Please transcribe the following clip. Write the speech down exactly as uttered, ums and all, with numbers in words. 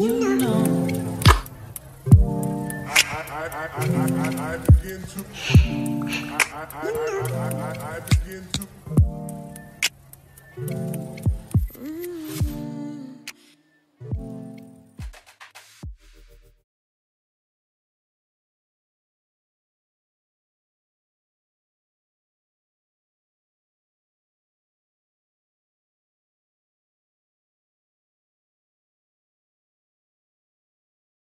You know. I I I I I I begin to. I I I I I I begin to.